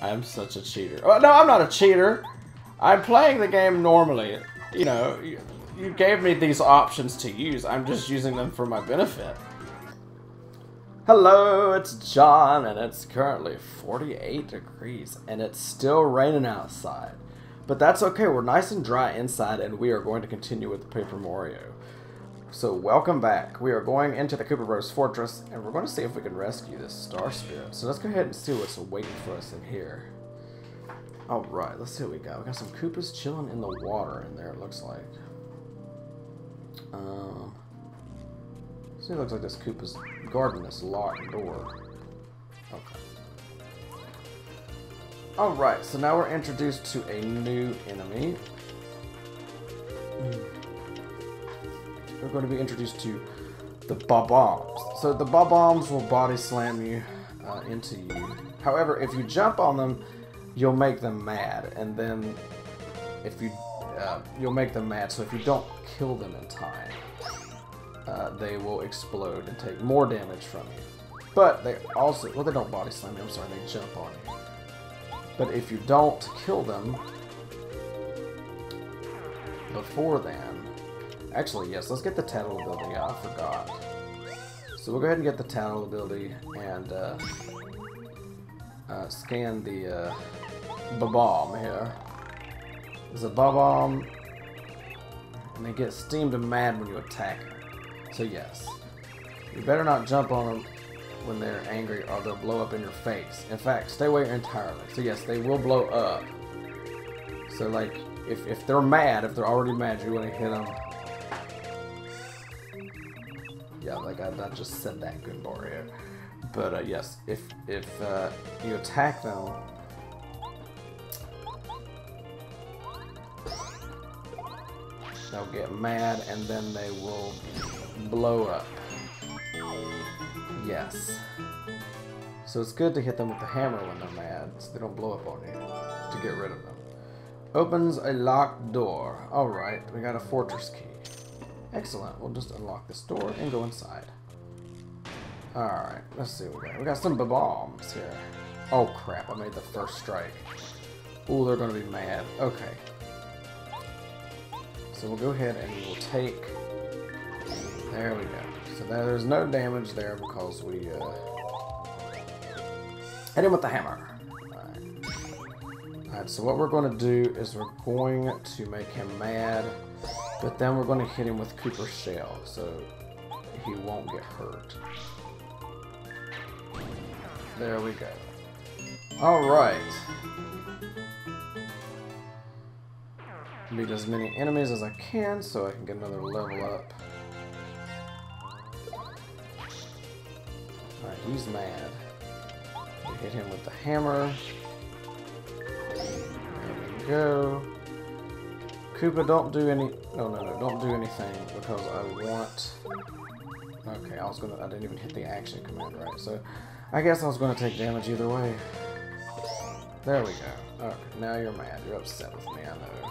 I'm such a cheater. Oh, no, I'm not a cheater. I'm playing the game normally. You know, you gave me these options to use. I'm just using them for my benefit. Hello, it's John, and it's currently 48 degrees, and it's still raining outside. But that's okay, we're nice and dry inside, and we are going to continue with the Paper Mario. So welcome back. We are going into the Koopa Bros. Fortress, and we're going to see if we can rescue this Star Spirit. So let's go ahead and see what's waiting for us in here. Alright, let's see what we got. We got some Koopas chilling in the water in there, it looks like. So it looks like this Koopa's guarding this locked door. Okay. Alright, so now we're introduced to a new enemy. We're going to be introduced to the Bob-ombs. So the Bob-ombs will body slam you into you. However, if you jump on them, you'll make them mad. And then if you, you'll make them mad. So if you don't kill them in time, they will explode and take more damage from you. But they also, well, they don't body slam you, I'm sorry, they jump on you. But if you don't kill them before then, actually, yes, let's get the tattle ability. I forgot. So we'll go ahead and get the tattle ability and scan the Bob-omb here. There's a Bob-omb, and it gets steamed and mad when you attack it. So yes, you better not jump on them when they're angry or they'll blow up in your face. In fact, stay away entirely. So yes, they will blow up. So like, if they're mad, if they're already mad, you want to hit them. Yeah, like I just said that, good Mario. But yes, if you attack them, they'll get mad and then they will blow up. Yes. So it's good to hit them with the hammer when they're mad, so they don't blow up on you, to get rid of them. Opens a locked door. Alright, we got a fortress key. Excellent. We'll just unlock this door and go inside. Alright, let's see what we got. We got some Bob-ombs here. Oh crap, I made the first strike. Ooh, they're gonna be mad. Okay. So we'll go ahead and we'll take... There we go. So there's no damage there because we hit him with the hammer. Alright, so what we're going to do is we're going to make him mad, but then we're going to hit him with Kooper's shell so he won't get hurt. There we go. Alright. Beat as many enemies as I can so I can get another level up. Alright, he's mad. We hit him with the hammer. There we go. Koopa, don't do any... No, no, no, don't do anything because I want... Okay, I was gonna... I didn't even hit the action command, right? So, I guess I was gonna take damage either way. There we go. Okay, now you're mad. You're upset with me, I know.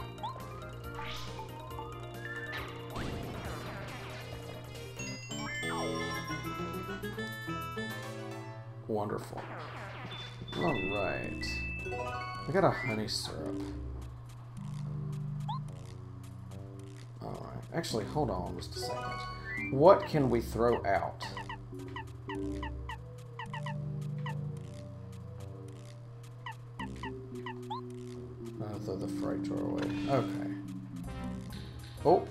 Wonderful. Alright. We got a honey syrup. Alright. Actually, hold on just a second. What can we throw out? I'll throw the freight jar away. Okay. Oh!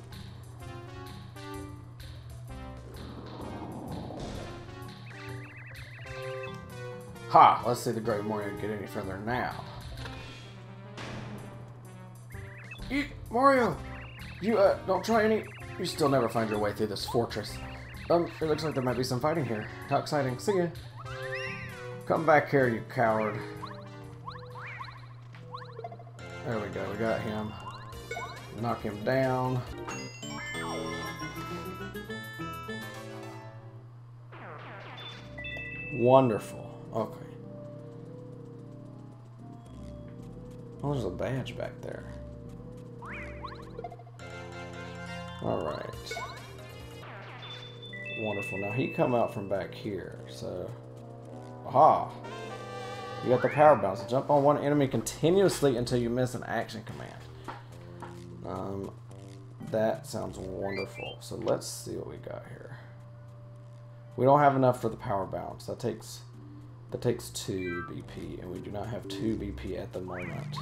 Ha! Let's see the Great Mario get any further now. Eat, Mario! You, don't try any... You still never find your way through this fortress. It looks like there might be some fighting here. How exciting. See ya! Come back here, you coward. There we go, we got him. Knock him down. Wonderful. Okay. Oh, there's a badge back there. Alright. Wonderful. Now, he come out from back here, so... Aha! You got the power bounce. Jump on one enemy continuously until you miss an action command. That sounds wonderful. So let's see what we got here. We don't have enough for the power bounce. That takes 2 BP, and we do not have 2 BP at the moment.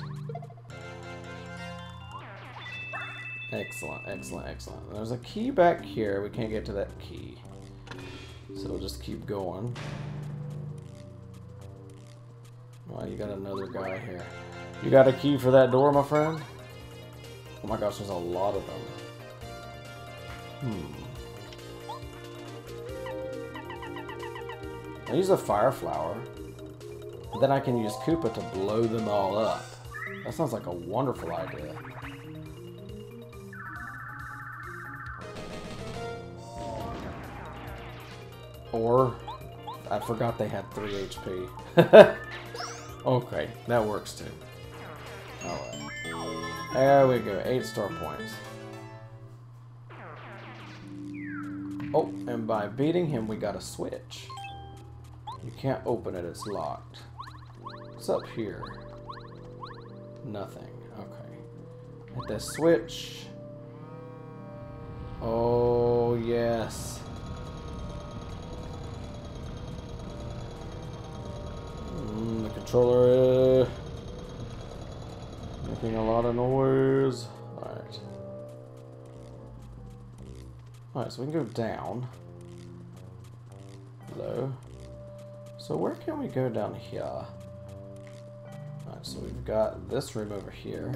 Excellent, excellent, excellent. There's a key back here. We can't get to that key. So we'll just keep going. Wow, you got another guy here. You got a key for that door, my friend? Oh my gosh, there's a lot of them. I use a fire flower. Then I can use Koopa to blow them all up. That sounds like a wonderful idea. Or, I forgot they had 3 HP. Okay, that works too. Alright. There we go, 8 star points. Oh, and by beating him, we got a switch. You can't open it, it's locked. What's up here? Nothing, okay. Hit this switch. Oh, yes. The controller is making a lot of noise. Alright. Alright, so we can go down. Hello. So where can we go down here? Alright, so we've got this room over here.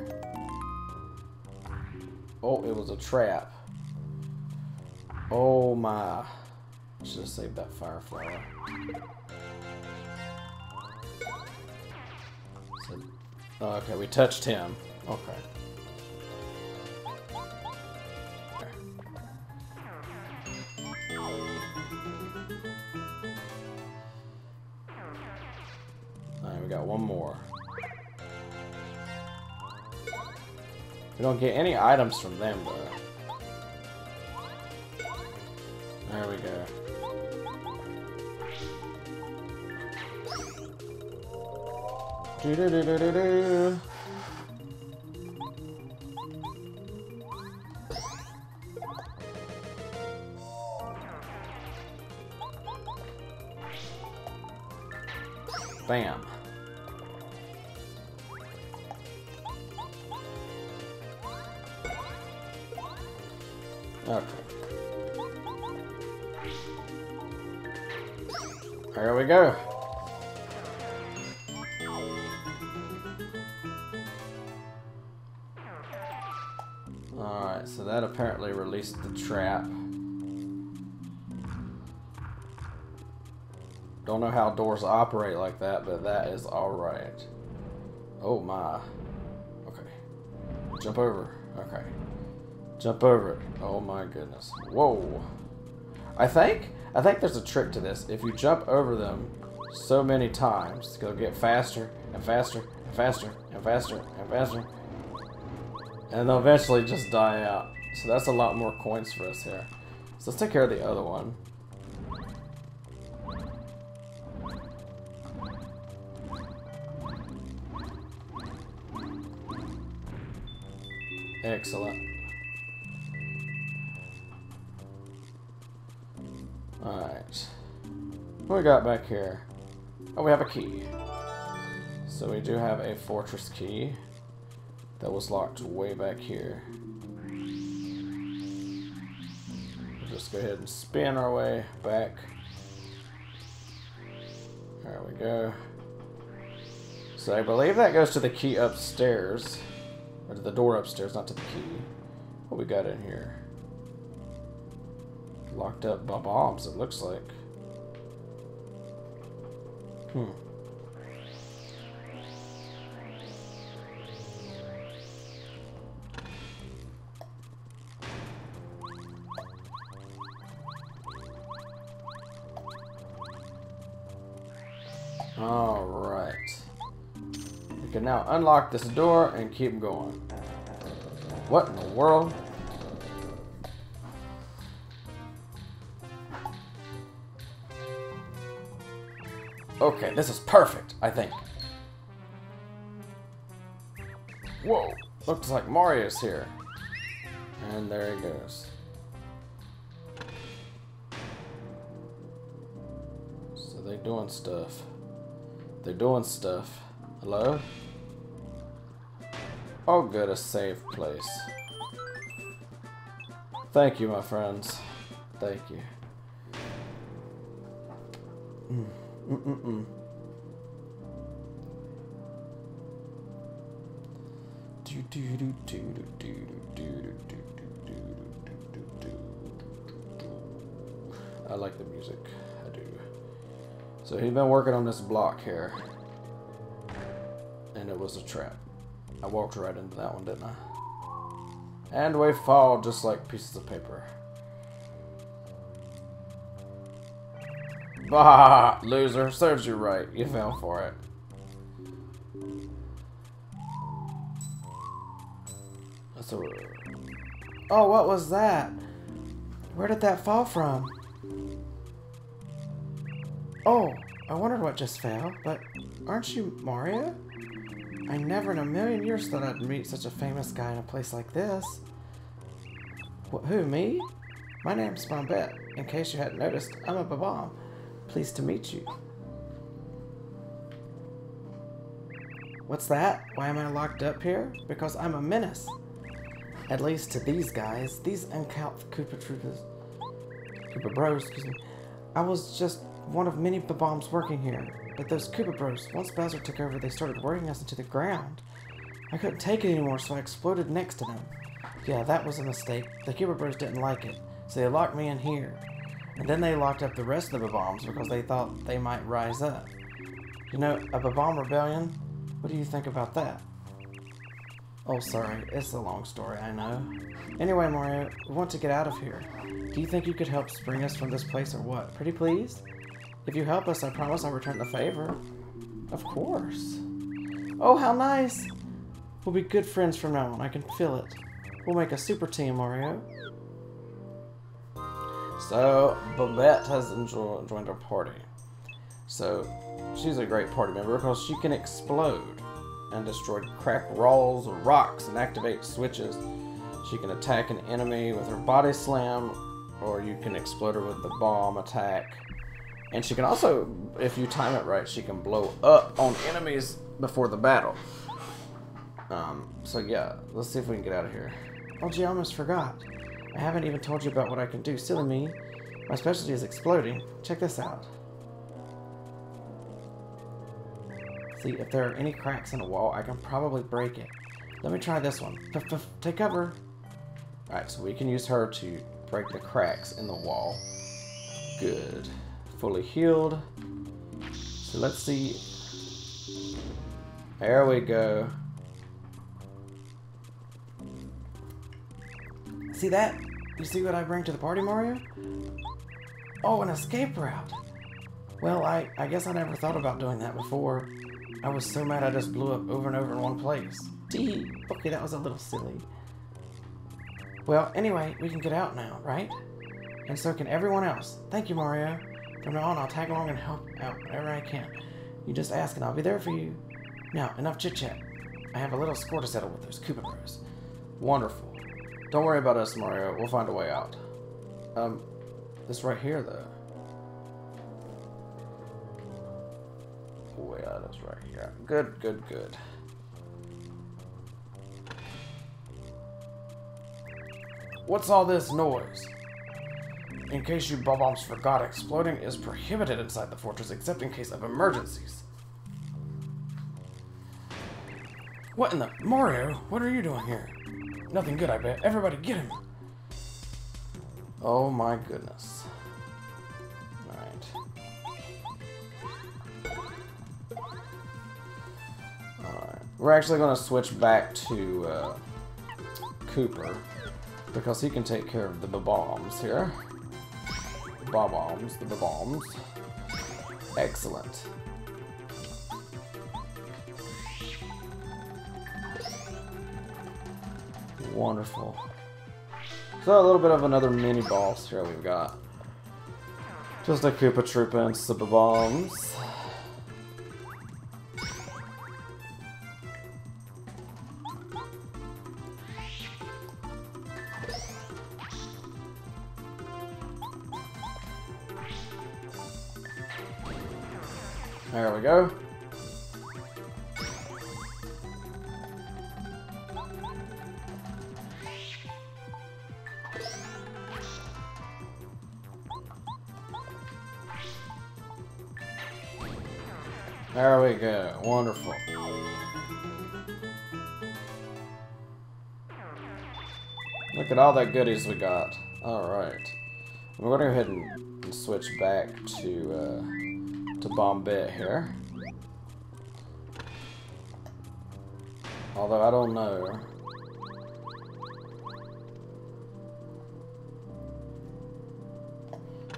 Oh, it was a trap. Oh my. I should have saved that fire flower. Oh, okay, we touched him. Okay. Alright, we got one more. We don't get any items from them, though. There we go. Do-do-do-do-do-do. Bam. Okay. There we go. That apparently released the trap. Don't know how doors operate like that, but that is alright. Oh my. Okay. Jump over. Okay. Jump over it. Oh my goodness. Whoa. I think there's a trick to this. If you jump over them so many times, they'll get faster and faster and faster and faster and faster. And they'll eventually just die out. So that's a lot more coins for us here. So let's take care of the other one. Excellent. Alright. What do we got back here? Oh, we have a key. So we do have a fortress key. That was locked way back here. We'll just go ahead and spin our way back. There we go. So I believe that goes to the key upstairs. Or to the door upstairs, not to the key. What we got in here? Locked up Bob-ombs, it looks like. Hmm. Now unlock this door and keep going. What in the world? Okay, this is perfect, I think. Whoa! Looks like Mario's here. And there he goes. So they're doing stuff. They're doing stuff. Hello? Oh good, a safe place. Thank you, my friends. Thank you. I like the music. I do. So he's been working on this block here. And it was a trap. I walked right into that one, didn't I? And we fall just like pieces of paper. Bah! Loser. Serves you right. You fell for it. That's a... Oh, what was that? Where did that fall from? Oh, I wondered what just fell, but aren't you Mario? I never in a million years thought I'd meet such a famous guy in a place like this. What, who, me? My name's Bombette. In case you hadn't noticed, I'm a Bob-omb. Pleased to meet you. What's that? Why am I locked up here? Because I'm a menace. At least to these guys, these uncouth Koopa Bros, excuse me. I was just one of many Bob-ombs working here. But those Koopa Bros, once Bowser took over, they started worrying us into the ground. I couldn't take it anymore, so I exploded next to them. Yeah, that was a mistake. The Koopa Bros didn't like it, so they locked me in here. And then they locked up the rest of the Bob-ombs because they thought they might rise up. You know, a Bob-omb rebellion? What do you think about that? Oh, sorry. It's a long story, I know. Anyway, Mario, we want to get out of here. Do you think you could help spring us from this place or what? Pretty please? If you help us, I promise I'll return the favor. Of course. Oh, how nice! We'll be good friends from now on. I can feel it. We'll make a super team, Mario. So, Bombette has joined our party. So, she's a great party member because she can explode and destroy crack rolls or rocks and activate switches. She can attack an enemy with her body slam, or you can explode her with the bomb attack. And she can also, if you time it right, she can blow up on enemies before the battle. So yeah, let's see if we can get out of here. Oh gee, I almost forgot. I haven't even told you about what I can do. Silly me. My specialty is exploding. Check this out. See, if there are any cracks in a wall, I can probably break it. Let me try this one. Take cover. Alright, so we can use her to break the cracks in the wall. Good. Fully healed. So let's see. There we go. See that? You see what I bring to the party, Mario? Oh, an escape route. Well, I guess I never thought about doing that before. I was so mad I just blew up over and over in one place. Dee. Okay, that was a little silly. Well, anyway, we can get out now, right? And so can everyone else. Thank you, Mario. From now on, I'll tag along and help out whenever I can. You just ask and I'll be there for you. Now, enough chit-chat. I have a little score to settle with those Koopa Bros. Wonderful. Don't worry about us, Mario. We'll find a way out. This right here, though. Oh, yeah, that's right here. Good, good, good. What's all this noise? In case you Bob-ombs forgot, exploding is prohibited inside the fortress except in case of emergencies. What in the... Mario, what are you doing here? Nothing good, I bet. Everybody get him! Oh my goodness. Alright. Alright. We're actually going to switch back to Kooper because he can take care of the Bob-ombs here. Bob-ombs, the Bob-ombs. Excellent. Wonderful. So a little bit of another mini boss here we've got. Just a Koopa Troopa and some Bob-ombs. There we go. There we go. Wonderful. Look at all that goodies we got. Alright. We're going to go ahead and switch back to Bombette here. Although I don't know.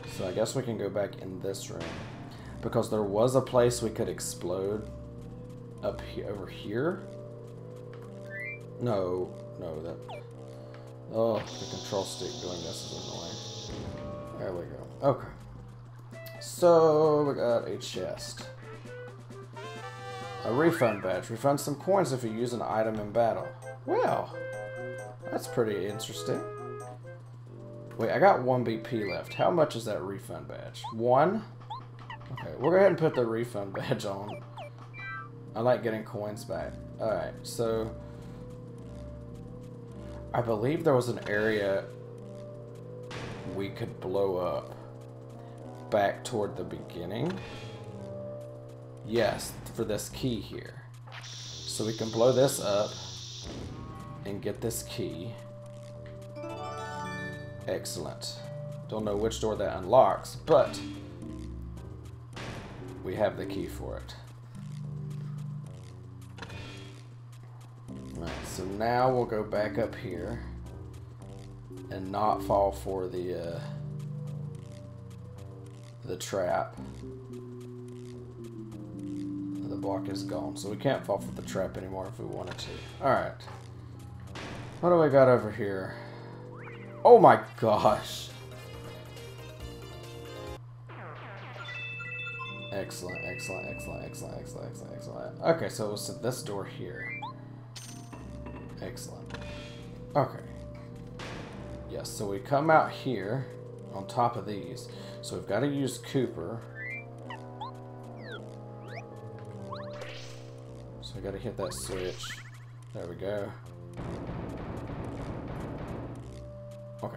So I guess we can go back in this room. Because there was a place we could explode up here, over here. No, that. Oh, the control stick doing this is annoying. There we go. Okay. So we got a chest, a refund badge. Refund some coins if you use an item in battle. Well, that's pretty interesting. Wait, I got 1 BP left. How much is that refund badge? 1. Okay, we'll go ahead and put the refund badge on. I like getting coins back. Alright, so I believe there was an area we could blow up back toward the beginning. Yes, for this key here. So we can blow this up and get this key. Excellent. Don't know which door that unlocks, but we have the key for it. Alright, so now we'll go back up here and not fall for the trap. The block is gone, so we can't fall for the trap anymore if we wanted to. Alright. What do we got over here? Oh my gosh! Excellent, excellent, excellent, excellent, excellent, excellent, excellent. Okay, so we'll set this door here. Excellent. Okay. Yes, so we come out here on top of these. So we've got to use Kooper. So we got to hit that switch. There we go. Okay.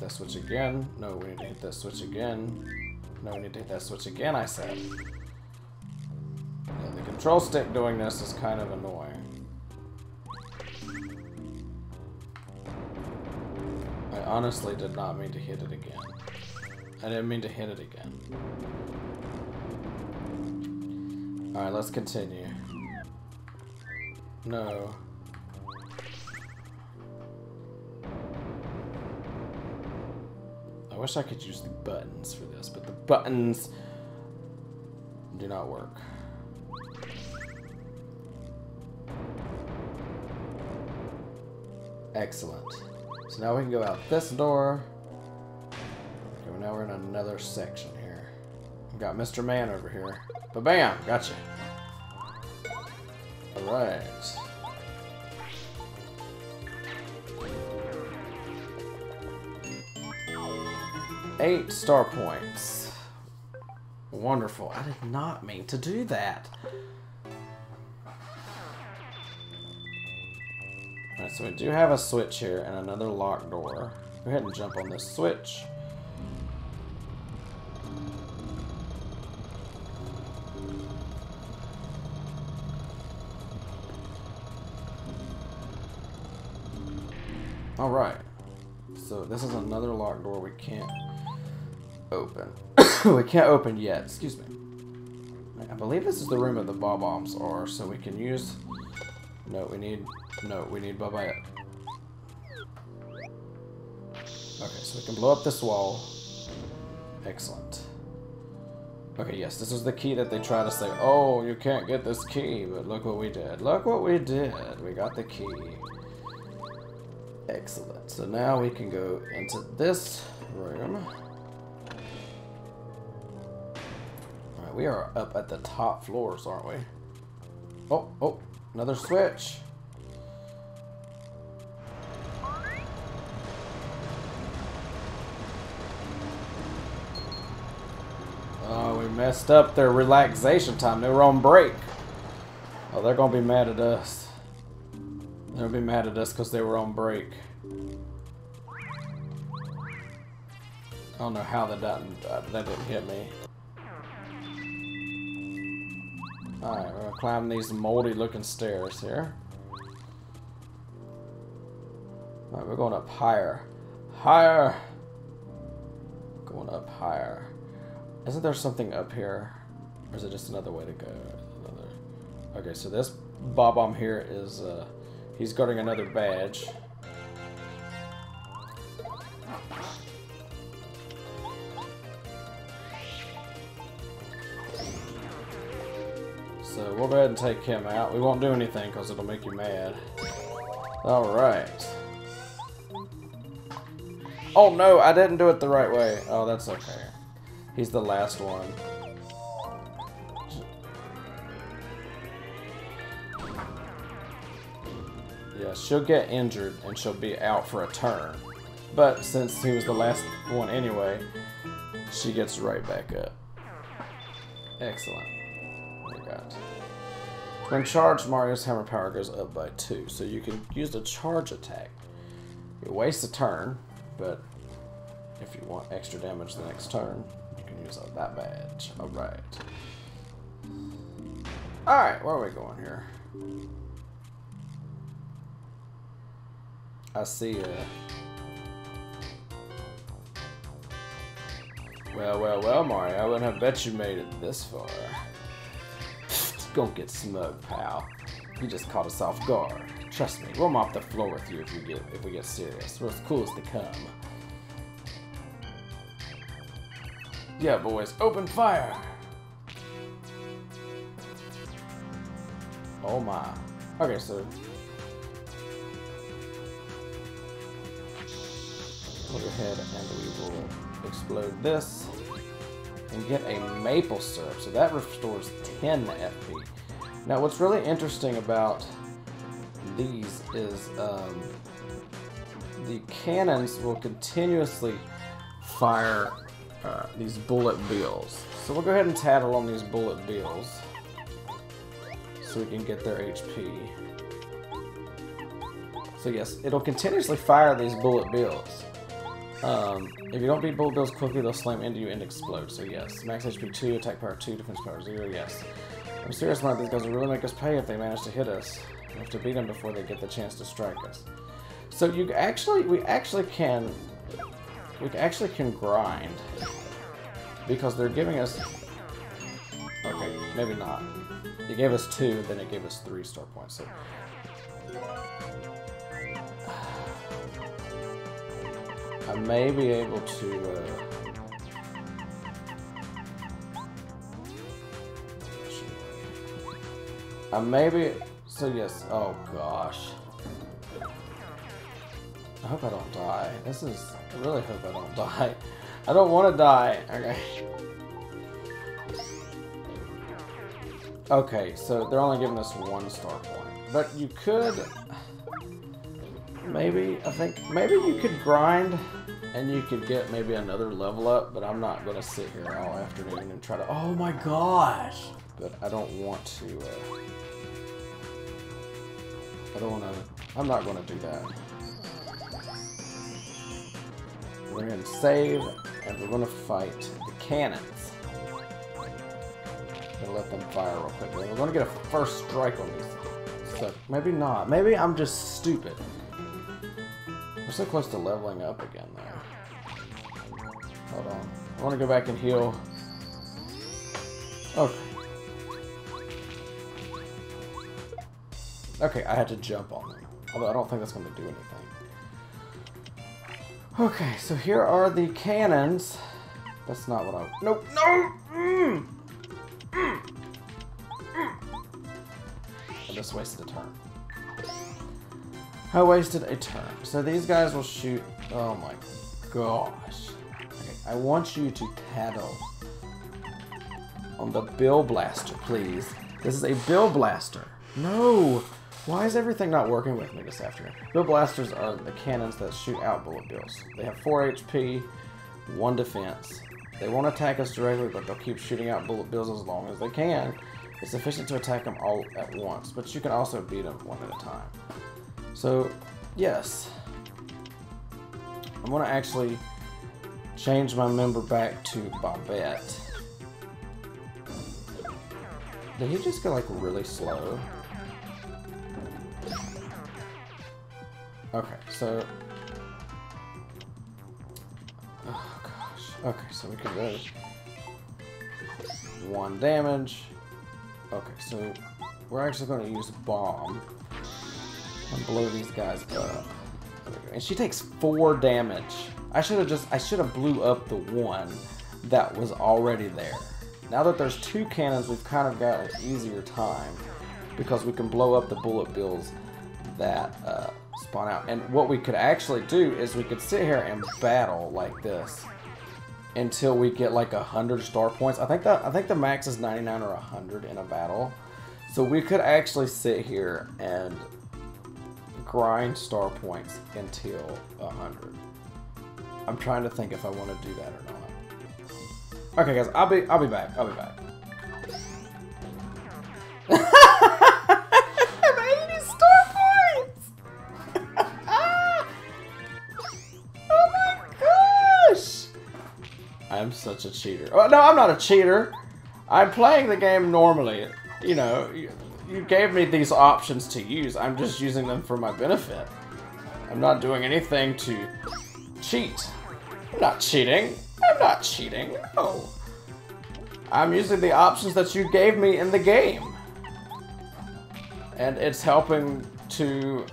That switch again. No, we need to hit that switch again. No, we need to hit that switch again, I said. Yeah, the control stick doing this is kind of annoying. I honestly did not mean to hit it again. I didn't mean to hit it again. Alright, let's continue. No. I wish I could use the buttons for this, but the buttons do not work. Excellent. So now we can go out this door. Okay, now we're in another section here. We've got Mr. Man over here. Ba-bam! Gotcha. Alright. Eight star points. Wonderful. I did not mean to do that. Alright, so we do have a switch here and another locked door. Go ahead and jump on this switch. Alright. So this is another locked door we can't open. We can't open yet. Excuse me. I believe this is the room that the Bob-ombs are, so we can use. No, we need Bombette. Okay, so we can blow up this wall. Excellent. Okay, yes, this is the key that they try to say, oh, you can't get this key, but look what we did. Look what we did. We got the key. Excellent. So now we can go into this room. We are up at the top floors, aren't we? Oh, another switch. messed up their relaxation time. They were on break. Oh, they're gonna be mad at us. They'll be mad at us because they were on break. I don't know how that didn't hit me. Alright, we're gonna climb these moldy looking stairs here. Alright, we're going up higher. Higher! Going up higher. Isn't there something up here? Or is it just another way to go? Okay, so this Bob-omb here is, he's guarding another badge. So we'll go ahead and take him out. We won't do anything because it'll make you mad. Alright. Oh no, I didn't do it the right way. Oh, that's okay. He's the last one. Yeah, she'll get injured and she'll be out for a turn. But since he was the last one anyway, she gets right back up. Excellent. What do we got? When charged, Mario's hammer power goes up by 2, so you can use the charge attack. You waste a turn, but if you want extra damage the next turn, you can use up that badge. Alright. Alright, where are we going here? I see Well, well, well, Mario, I wouldn't have bet you made it this far. It's gonna get smug, pal. You just caught us off guard. Trust me, we'll mop the floor with you if we get serious. We're as cool as they come. Yeah, boys, open fire! Oh my. Okay, so we'll go ahead and we will explode this and get a maple syrup, so that restores 10 FP. Now what's really interesting about these is the cannons will continuously fire these bullet bills. So we'll go ahead and tattle on these bullet bills so we can get their HP. So yes, it'll continuously fire these bullet bills. If you don't beat bullet bills quickly, they'll slam into you and explode. So yes, max HP 2, attack power 2, defense power 0. Yes, I'm serious, Mark. These guys will really make us pay if they manage to hit us. We have to beat them before they get the chance to strike us. So we actually can grind because they're giving us. Okay, maybe not. It gave us 2, then it gave us 3 star points. So I may be able to, so yes, oh gosh. I hope I don't die. I really hope I don't die. I don't want to die, okay. Okay, so they're only giving us 1 star point, but you could, maybe you could grind and you could get maybe another level up, but I'm not going to sit here all afternoon and try to, oh my gosh, but I don't want to, I'm not going to do that. We're going to save and we're going to fight the cannons. I'm going to let them fire real quick. We're going to get a first strike on these, so maybe not, maybe I'm just stupid. We're so close to leveling up again, though. Hold on. I want to go back and heal. Okay. Okay, I had to jump on them. Although I don't think that's going to do anything. Okay, so here are the cannons. That's not what I... Nope! No! Mm. Mm. Mm. I just wasted a turn. I wasted a turn. So these guys will shoot. Oh my gosh. Okay, I want you to tattle on the Bill Blaster, please. This is a Bill Blaster. No! Why is everything not working with me this afternoon? Bill Blasters are the cannons that shoot out bullet bills. They have 4 HP, 1 defense, They won't attack us directly, but they'll keep shooting out bullet bills as long as they can. It's efficient to attack them all at once, but you can also beat them one at a time. So, yes. I'm going to actually change my member back to Bombette. Did he just go, like, really slow? Okay, so... oh, gosh. Okay, so we can do one damage. Okay, so we're actually going to use a bomb and blow these guys up. And she takes 4 damage. I should have blew up the one that was already there. Now that there's 2 cannons, we've kind of got an easier time because we can blow up the bullet bills that spawn out. And what we could actually do is we could sit here and battle like this until we get like 100 star points. I think the max is 99 or 100 in a battle. So we could actually sit here and grind star points until 100. I'm trying to think if I want to do that or not. Okay, guys, I'll be back. I'll be back. I have 80 star points. Oh my gosh! I'm such a cheater. Oh no, I'm not a cheater. I'm playing the game normally. You know. You gave me these options to use. I'm just using them for my benefit. I'm not doing anything to cheat. I'm not cheating. I'm not cheating. No. I'm using the options that you gave me in the game. And it's helping to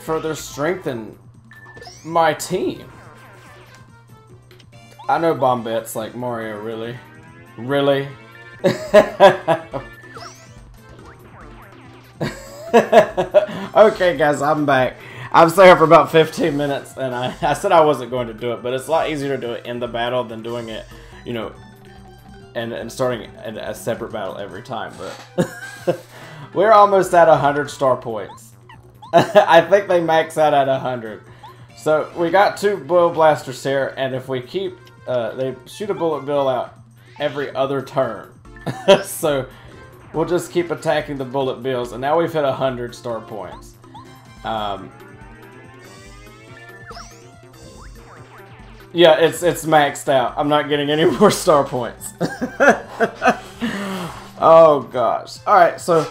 further strengthen my team. I know Bombette's like, Mario, really? Really? Okay, guys, I'm back. I was there for about 15 minutes, and I said I wasn't going to do it, but it's a lot easier to do it in the battle than doing it, you know, and starting a separate battle every time. But we're almost at 100 star points. I think they max out at 100. So we got 2 Bill Blasters here, and if we keep, they shoot a bullet bill out every other turn. So we'll just keep attacking the bullet bills, and now we've hit 100 star points. Yeah, it's maxed out. I'm not getting any more star points. Oh gosh! All right, so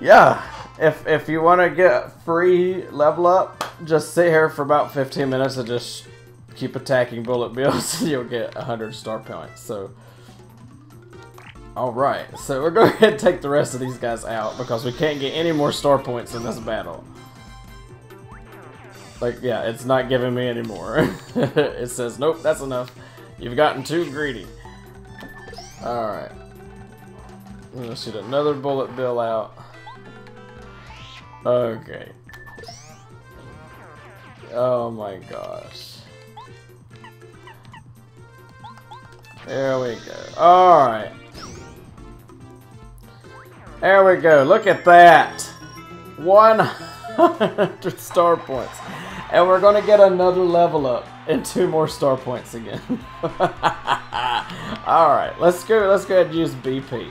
yeah, if you want to get free level up, just sit here for about 15 minutes and just keep attacking bullet bills, and you'll get 100 star points. So. Alright, so we're going to go ahead and take the rest of these guys out because we can't get any more star points in this battle. Like, yeah, it's not giving me any more. It says, nope, that's enough. You've gotten too greedy. Alright. I'm going to shoot another bullet bill out. Okay. Oh my gosh. There we go. Alright. There we go, look at that! 100 star points. And we're gonna get another level up and 2 more star points again. Alright, let's go ahead and use BP.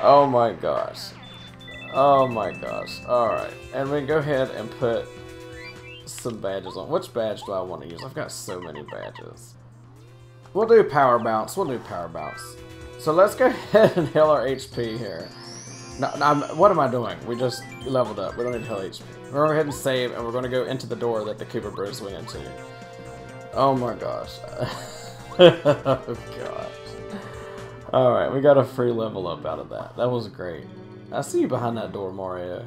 Oh my gosh. Oh my gosh. Alright. And we go ahead and put some badges on. Which badge do I want to use? I've got so many badges. We'll do power bounce. We'll do power bounce. So let's go ahead and heal our HP here. No, what am I doing? We just leveled up. We don't need to heal HP. We're going to go ahead and save, and we're going to go into the door that the Koopa Bros went into. Oh my gosh. Oh gosh. Alright, we got a free level up out of that. That was great. I see you behind that door, Mario.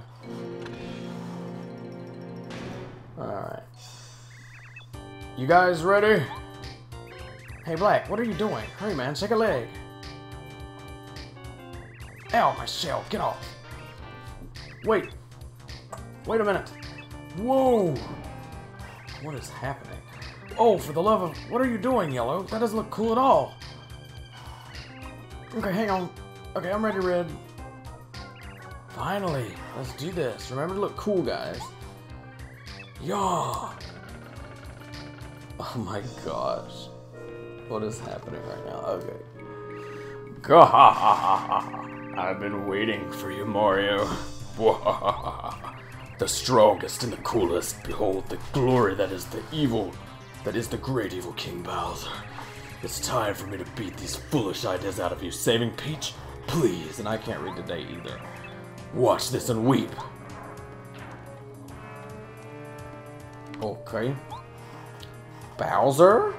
Alright. You guys ready? Hey, Black, what are you doing? Hurry, man. Shake a leg. Ow, my shell, get off. Wait. Wait a minute. Whoa. What is happening? Oh, for the love of... what are you doing, Yellow? That doesn't look cool at all. Okay, hang on. Okay, I'm ready, Red. Finally. Let's do this. Remember to look cool, guys. Yeah. Oh my gosh. What is happening right now? Okay. I've been waiting for you, Mario. The strongest and the coolest, behold the glory that is the evil, that is the great evil King Bowser. It's time for me to beat these foolish ideas out of you. Saving Peach, please. And I can't read the date either. Watch this and weep. Okay. Bowser?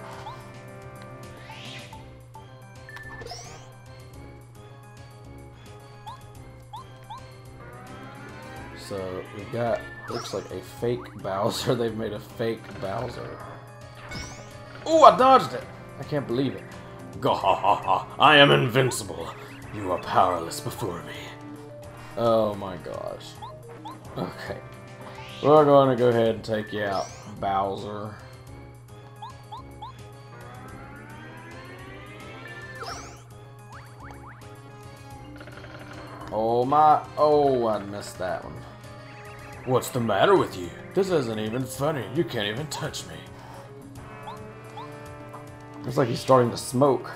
So, we got, looks like a fake Bowser. They've made a fake Bowser. Ooh, I dodged it! I can't believe it. I am invincible. You are powerless before me. Oh my gosh. Okay. We're going to go ahead and take you out, Bowser. Oh my, oh, I missed that one. What's the matter with you? This isn't even funny. You can't even touch me. Looks like he's starting to smoke.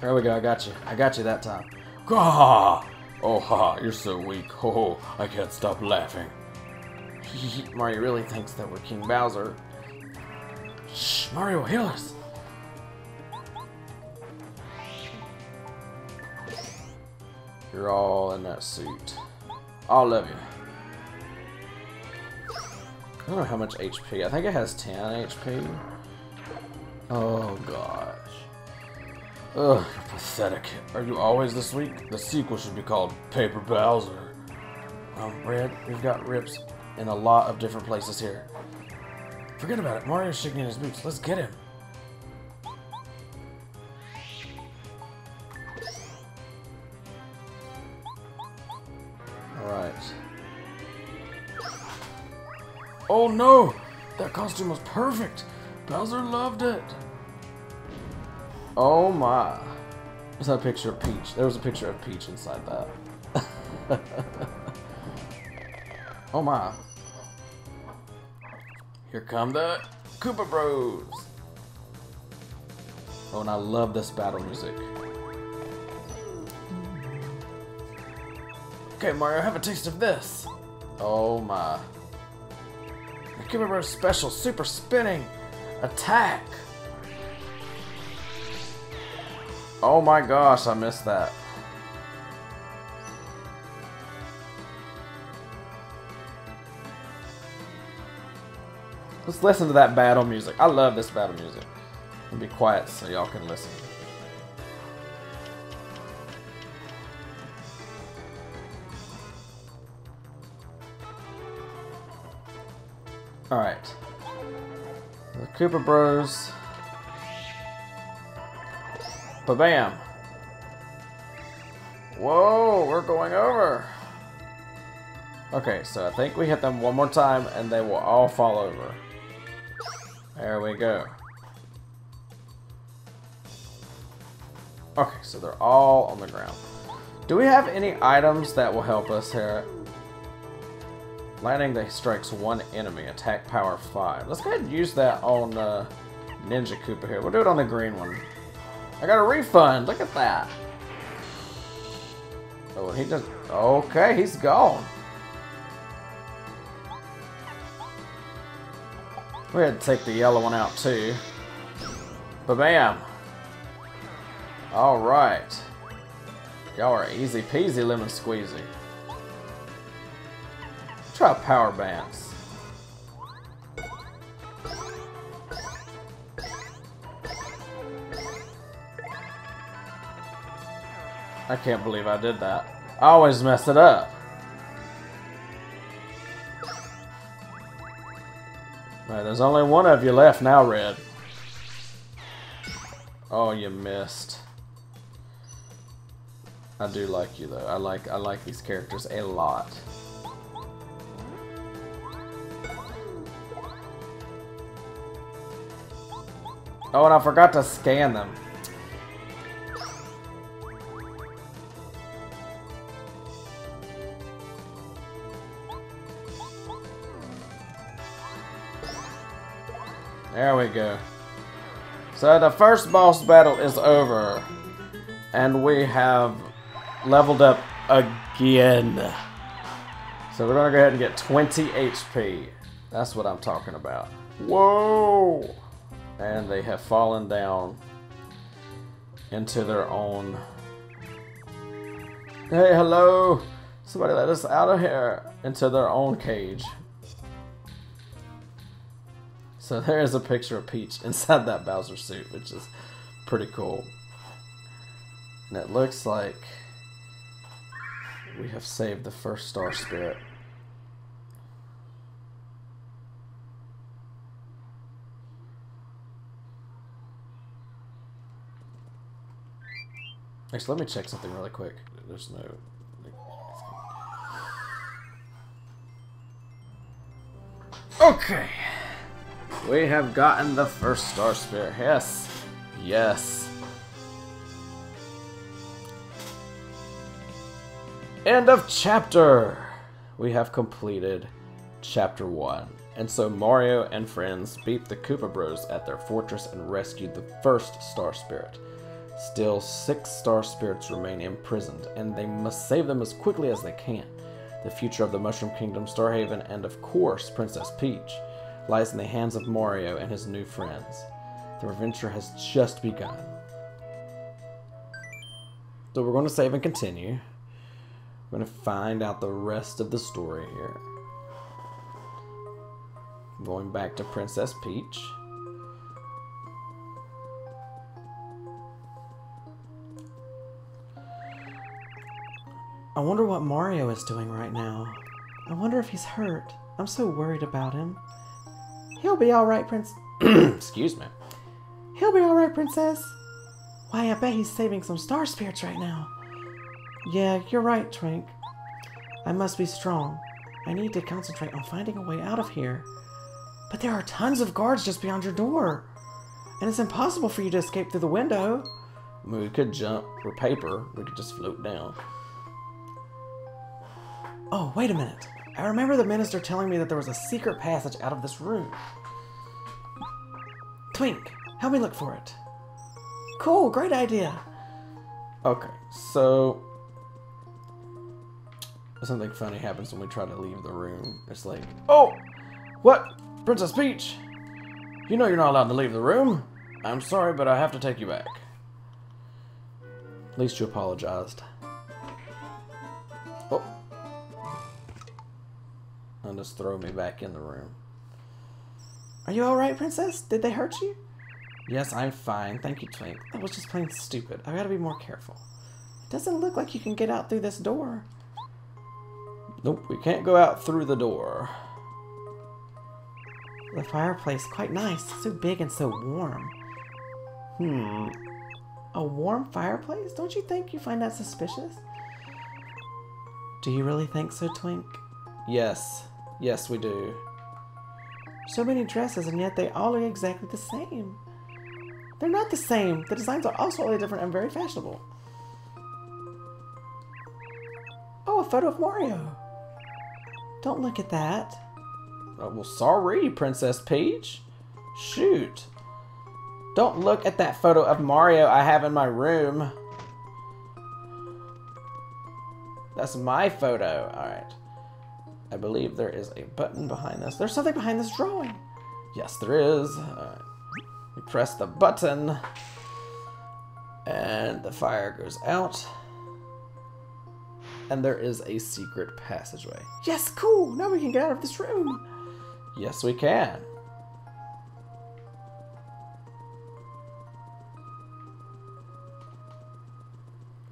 There we go, I got you. I got you that time. Gah! Oh, ha, you're so weak. Oh, I can't stop laughing. Mario really thinks that we're King Bowser. Shh, Mario will heal us. You're all in that suit. I love you. I don't know how much HP. I think it has 10 HP. Oh gosh. Ugh, you're pathetic. Are you always this weak? The sequel should be called Paper Bowser. Red, we've got rips in a lot of different places here. Forget about it. Mario's shaking in his boots. Let's get him. Oh no! That costume was perfect! Bowser loved it! Oh my. What's that picture of Peach? There was a picture of Peach inside that. Oh my. Here come the Koopa Bros! Oh, and I love this battle music. Okay, Mario, have a taste of this! Oh my. Koopa Bros special super spinning attack. Oh my gosh, I missed that. Let's listen to that battle music. I love this battle music. I'll be quiet so y'all can listen. Alright, the Koopa Bros, ba-bam! Whoa, we're going over! Okay, so I think we hit them one more time and they will all fall over. There we go. Okay, so they're all on the ground. Do we have any items that will help us here? Lightning that strikes one enemy, attack power 5. Let's go ahead and use that on Ninja Koopa here. We'll do it on the green one. I got a refund, look at that. Oh, he does, okay, he's gone. Go ahead and take the yellow one out too. Ba-bam. All right. Y'all are easy peasy lemon squeezy. Try power bands. I can't believe I did that. I always mess it up. Right, there's only one of you left now, Red. Oh, you missed. I do like you though. I like these characters a lot. Oh, and I forgot to scan them. There we go. So the first boss battle is over. And we have leveled up again. So we're going to go ahead and get 20 HP. That's what I'm talking about. Whoa! And they have fallen down into their own... Hey, hello! Somebody let us out of here. Into their own cage. So there is a picture of Peach inside that Bowser suit, which is pretty cool. And it looks like we have saved the first Star Spirit. Actually, let me check something really quick. There's no... Okay, we have gotten the first Star Spirit. Yes, yes. End of chapter. We have completed chapter 1, and so Mario and friends beat the Koopa Bros at their fortress and rescued the first Star Spirit. Still, 6 Star Spirits remain imprisoned, and they must save them as quickly as they can. The future of the Mushroom Kingdom, Star Haven, and of course Princess Peach lies in the hands of Mario and his new friends. The adventure has just begun. So we're going to save and continue. We're going to find out the rest of the story here. Going back to Princess Peach. I wonder what Mario is doing right now. I wonder if he's hurt. I'm so worried about him. He'll be alright, Prince. Excuse me. He'll be alright, Princess. Why, I bet he's saving some Star Spirits right now. Yeah, you're right, Twink. I must be strong. I need to concentrate on finding a way out of here. But there are tons of guards just beyond your door. And it's impossible for you to escape through the window. I mean, we could jump for paper. We could just float down. Oh, wait a minute. I remember the minister telling me that there was a secret passage out of this room. Twink, help me look for it. Cool, great idea. Okay, so... Something funny happens when we try to leave the room. It's like, oh! What? Princess Peach! You know you're not allowed to leave the room. I'm sorry, but I have to take you back. At least you apologized. Oh. And just throw me back in the room. Are you alright, Princess? Did they hurt you? Yes, I'm fine. Thank you, Twink. That was just plain stupid. I've got to be more careful. It doesn't look like you can get out through this door. Nope, we can't go out through the door. The fireplace, quite nice. So big and so warm. Hmm. A warm fireplace? Don't you think you find that suspicious? Do you really think so, Twink? Yes. Yes, we do. So many dresses, and yet they all look exactly the same. They're not the same. The designs are all slightly different and very fashionable. Oh, a photo of Mario. Don't look at that. Oh, well, sorry, Princess Peach. Shoot. Don't look at that photo of Mario I have in my room. That's my photo. All right. I believe there is a button behind this. There's something behind this drawing. Yes, there is. We press the button. And the fire goes out. And there is a secret passageway. Yes, cool. Now we can get out of this room. Yes, we can.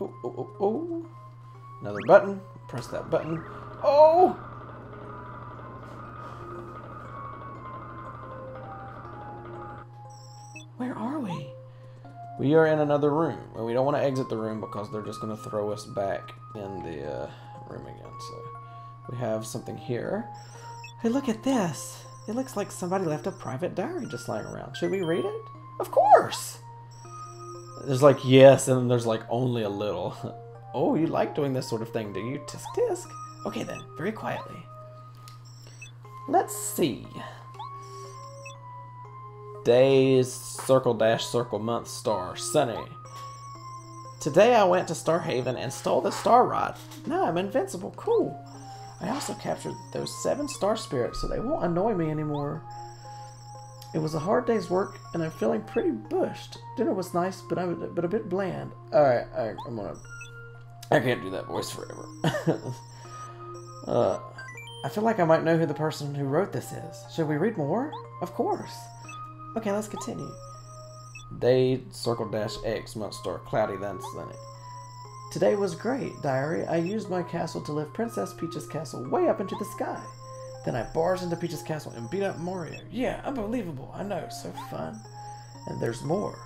Oh, oh, oh, oh. Another button. Press that button. Oh! Where are we? We are in another room. And we don't want to exit the room because they're just going to throw us back in the room again. So we have something here. Hey, look at this. It looks like somebody left a private diary just lying around. Should we read it? Of course! There's like, yes, and then there's like, only a little. Oh, you like doing this sort of thing, do you? Tisk tisk. Okay then, very quietly. Let's see. Days, circle dash, circle month, star, sunny. Today I went to Star Haven and stole the Star Rod. Now I'm invincible, cool. I also captured those 7 Star Spirits so they won't annoy me anymore. It was a hard day's work and I'm feeling pretty bushed. Dinner was nice, but a bit bland. Alright, I can't do that voice forever. I feel like I might know who the person who wrote this is. Should we read more? Of course. Okay, let's continue. Day, circle dash, X, month, star, cloudy, then sunny. Today was great, diary. I used my castle to lift Princess Peach's castle way up into the sky. Then I barged into Peach's castle and beat up Mario. Yeah, unbelievable. I know, so fun. And there's more.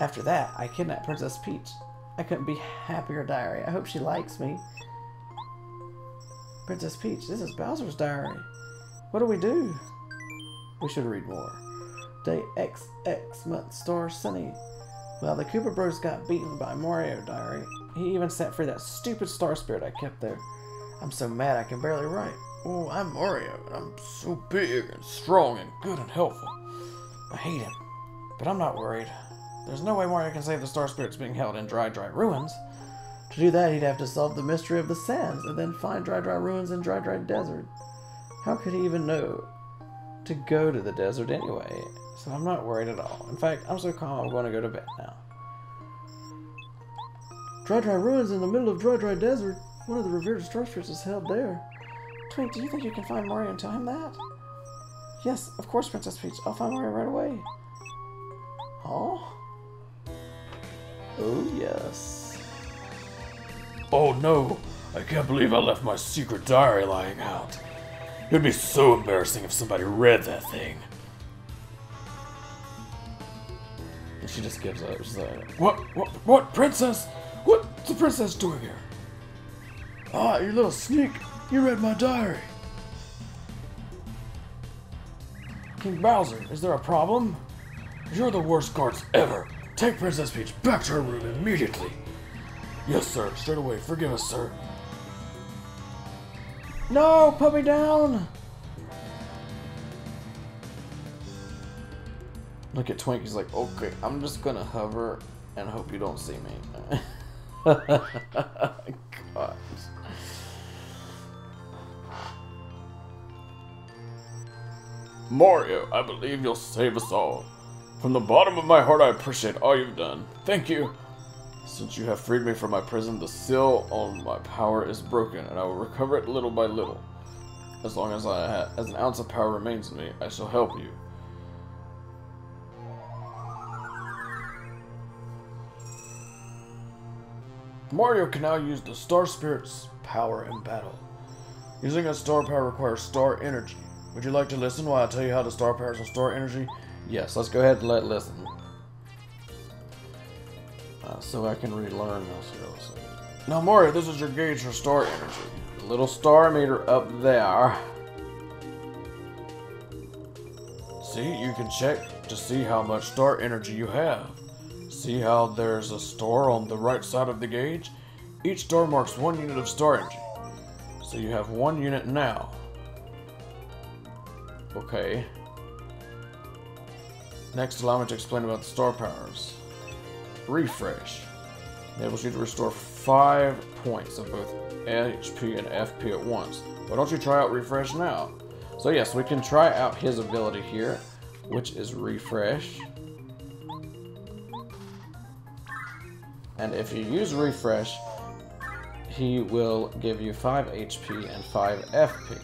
After that, I kidnapped Princess Peach. I couldn't be happier, diary. I hope she likes me. Princess Peach, this is Bowser's diary. What do? We should read more. Day XX, month, star, sunny. Well, the Koopa Bros got beaten by Mario, diary. He even set free that stupid Star Spirit I kept there. I'm so mad I can barely write. Oh, I'm Mario, and I'm so big and strong and good and helpful. I hate him, but I'm not worried. There's no way Mario can save the Star Spirits being held in Dry Dry Ruins. To do that, he'd have to solve the mystery of the sands and then find Dry Dry Ruins and Dry Dry Desert. How could he even know to go to the desert anyway? So I'm not worried at all. In fact, I'm so calm I'm going to go to bed now. Dry Dry Ruins in the middle of Dry Dry Desert. One of the revered Star Spirits is held there. Twink, do you think you can find Mario and tell him that? Yes, of course, Princess Peach. I'll find Mario right away. Oh? Oh, yes. Oh, no. I can't believe I left my secret diary lying out. It would be so embarrassing if somebody read that thing. And she just gives up. She's like, what, princess? What's the princess doing here? Ah, you little sneak. You read my diary. King Bowser, is there a problem? You're the worst guards ever. Take Princess Peach back to her room immediately. Yes, sir. Straight away. Forgive us, sir. No! Put me down! Look at Twink. He's like, okay, I'm just gonna hover and hope you don't see me. God. Mario, I believe you'll save us all. From the bottom of my heart, I appreciate all you've done. Thank you. Since you have freed me from my prison, the seal on my power is broken, and I will recover it little by little. As long as as an ounce of power remains in me, I shall help you. Mario can now use the Star Spirit's power in battle. Using a star power requires star energy. Would you like to listen while I tell you how the star powers and star energy? Yes, let's go ahead and listen. So I can relearn those skills. Now, Mario, this is your gauge for star energy. Little star meter up there. See, you can check to see how much star energy you have. See how there's a star on the right side of the gauge? Each star marks 1 unit of star energy. So you have 1 unit now. Okay. Next, allow me to explain about the star powers. Refresh enables you to restore 5 points of both HP and FP at once. Why don't you try out refresh now? So yes, we can try out his ability here, which is refresh. And if you use refresh, he will give you 5 HP and 5 FP.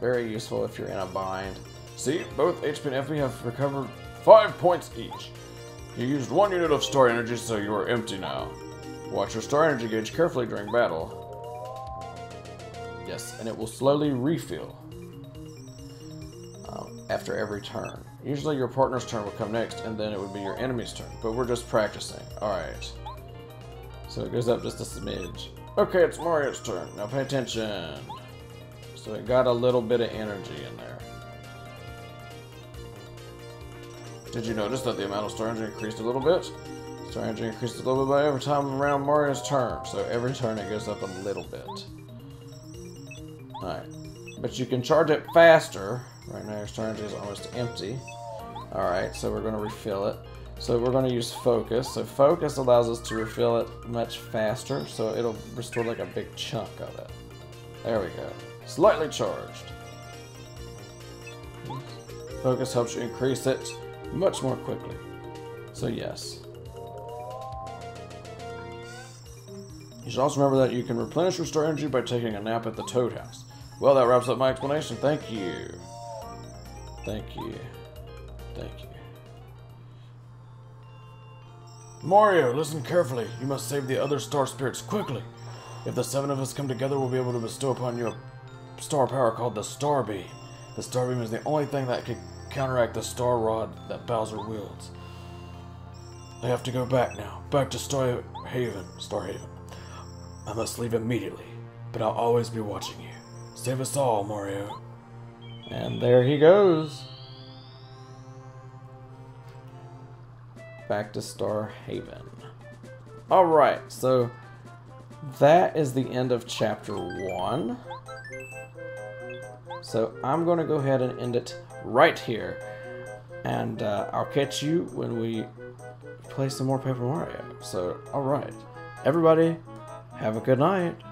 Very useful if you're in a bind. See, both HP and FP have recovered 5 points each. You used 1 unit of star energy, so you are empty now. Watch your star energy gauge carefully during battle. Yes, and it will slowly refill after every turn. Usually your partner's turn will come next, and then it would be your enemy's turn, but we're just practicing. Alright. So it goes up just a smidge. Okay, it's Mario's turn. Now pay attention. So it got a little bit of energy in there. Did you notice that the amount of star energy increased a little bit? Star energy increased a little bit by every time around Mario's turn. So every turn it goes up a little bit. Alright. But you can charge it faster. Right now your storage is almost empty. Alright, so we're going to refill it. So we're going to use Focus. So Focus allows us to refill it much faster, so it'll restore like a big chunk of it. There we go. Slightly charged. Focus helps you increase it much more quickly. So yes. You should also remember that you can replenish your store energy by taking a nap at the Toad House. Well, that wraps up my explanation. Thank you. Thank you. Thank you. Mario, listen carefully. You must save the other Star Spirits quickly. If the 7 of us come together, we'll be able to bestow upon you a star power called the Star Beam. The Star Beam is the only thing that can counteract the Star Rod that Bowser wields. I have to go back now. Back to Star Haven. Star Haven. I must leave immediately, but I'll always be watching you. Save us all, Mario. And there he goes. Back to Star Haven. Alright, so that is the end of chapter 1. So I'm going to go ahead and end it right here. And I'll catch you when we play some more Paper Mario. So, alright. Everybody, have a good night.